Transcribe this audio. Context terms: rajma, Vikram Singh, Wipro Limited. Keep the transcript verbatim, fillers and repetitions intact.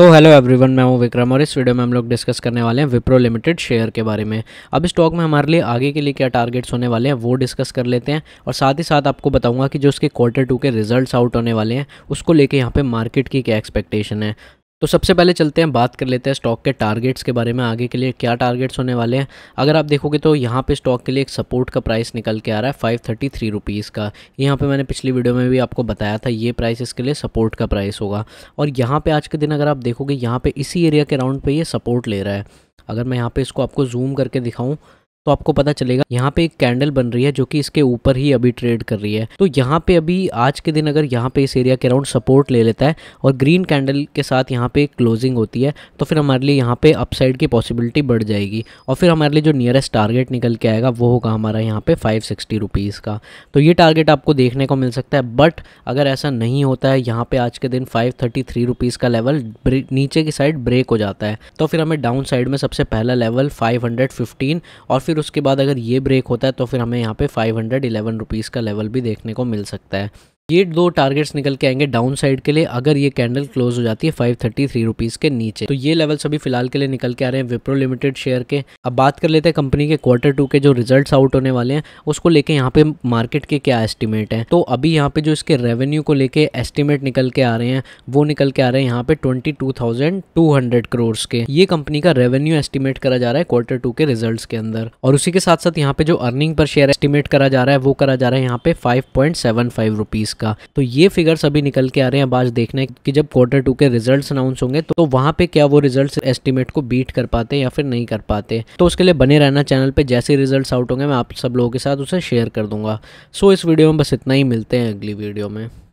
So hello everyone, मैं हूं विक्रम और इस वीडियो में हम लोग डिस्कस करने वाले हैं विप्रो लिमिटेड शेयर के बारे में। अब इस स्टॉक में हमारे लिए आगे के लिए क्या टारगेट्स होने वाले हैं वो डिस्कस कर लेते हैं और साथ ही साथ आपको बताऊंगा कि जो उसके क्वार्टर टू के रिजल्ट्स आउट होने वाले हैं उसको लेके यहाँ पे मार्केट की क्या एक्सपेक्टेशन है। तो सबसे पहले चलते हैं, बात कर लेते हैं स्टॉक के टारगेट्स के बारे में, आगे के लिए क्या टारगेट्स होने वाले हैं। अगर आप देखोगे तो यहाँ पे स्टॉक के लिए एक सपोर्ट का प्राइस निकल के आ रहा है फाइव थर्टी थ्री रुपीज़ का। यहाँ पे मैंने पिछली वीडियो में भी आपको बताया था ये प्राइस इसके लिए सपोर्ट का प्राइस होगा। और यहाँ पे आज के दिन अगर आप देखोगे यहाँ पर इसी एरिया के राउंड पर ये सपोर्ट ले रहा है। अगर मैं यहाँ पर इसको आपको जूम करके दिखाऊँ तो आपको पता चलेगा यहाँ पे एक कैंडल बन रही है जो कि इसके ऊपर ही अभी ट्रेड कर रही है। तो यहाँ पे अभी आज के दिन अगर यहाँ पे इस एरिया के अराउंड सपोर्ट ले लेता है और ग्रीन कैंडल के साथ यहाँ पे क्लोजिंग होती है तो फिर हमारे लिए यहाँ पे अपसाइड की पॉसिबिलिटी बढ़ जाएगी। और फिर हमारे लिए जो नियरेस्ट टारगेट निकल के आएगा वो होगा हमारा यहाँ पे फाइव सिक्सटी रुपीज़ का। तो ये टारगेट आपको देखने को मिल सकता है, बट अगर ऐसा नहीं होता है, यहाँ पर आज के दिन फाइव थर्टी थ्री रुपीज़ का लेवल नीचे की साइड ब्रेक हो जाता है तो फिर हमें डाउन साइड में सबसे पहला लेवल फाइव हंड्रेड फिफ्टीन और फिर उसके बाद अगर ये ब्रेक होता है तो फिर हमें यहाँ पे फाइव हंड्रेड इलेवन रुपीज़ का लेवल भी देखने को मिल सकता है। ये दो टारगेट्स निकल के आएंगे डाउन साइड के लिए अगर ये कैंडल क्लोज हो जाती है फाइव थर्टी थ्री रुपीज़ के नीचे। तो ये लेवल सभी फिलहाल के लिए निकल के आ रहे हैं विप्रो लिमिटेड शेयर के। अब बात कर लेते हैं कंपनी के क्वार्टर टू के जो रिजल्ट्स आउट होने वाले हैं उसको लेके यहाँ पे मार्केट के क्या एस्टिमेट हैं। तो अभी यहाँ पे जो इसके रेवेन्यू को लेके एस्टिमेट निकल के आ रहे हैं वो निकल के आ रहे हैं यहाँ पे twenty two thousand two hundred crore के। ये कंपनी का रेवेन्यू एस्टिमेट करा जा रहा है क्वार्टर टू के रिजल्ट के अंदर। और उसी के साथ साथ यहाँ पे जो अर्निंग पर शेयर एस्टिमेट करा जा रहा है वो करा जा रहा है यहाँ पे five point seven five rupees का। तो ये फिगर्स अभी निकल के आ रहे हैं। अब आज देखने कि जब क्वार्टर टू के रिजल्ट्स अनाउंस होंगे तो वहां पे क्या वो रिजल्ट्स एस्टिमेट को बीट कर पाते या फिर नहीं कर पाते। तो उसके लिए बने रहना चैनल पे, जैसे रिजल्ट्स आउट होंगे मैं आप सब लोगों के साथ उसे शेयर कर दूंगा। सो इस वीडियो में बस इतना ही, मिलते हैं अगली वीडियो में।